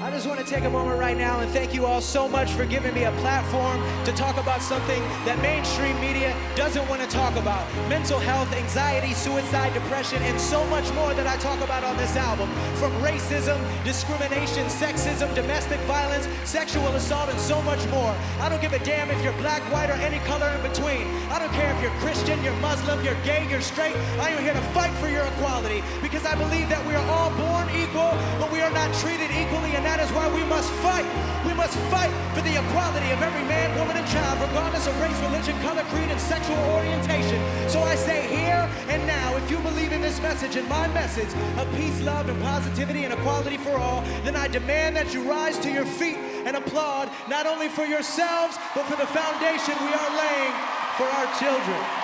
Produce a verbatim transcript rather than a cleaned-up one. I just want to take a moment right now and thank you all so much for giving me a platform to talk about something that mainstream media doesn't want to talk about. Mental health, anxiety, suicide, depression, and so much more that I talk about on this album. From racism, discrimination, sexism, domestic violence, sexual assault, and so much more. I don't give a damn if you're black, white, or any color in between. I don't care if you're Christian, you're Muslim, you're gay, you're straight. I am here to fight for your equality because I believe that we are all born equal, but we are not treated equally, and that is why we must fight. We must fight for the equality of every man, woman, and child, regardless of race, religion, color, creed, and sexual orientation. So I say here and now, if you believe in this message and my message of peace, love, and positivity, and equality for all, then I demand that you rise to your feet and applaud, not only for yourselves, but for the foundation we are laying for our children.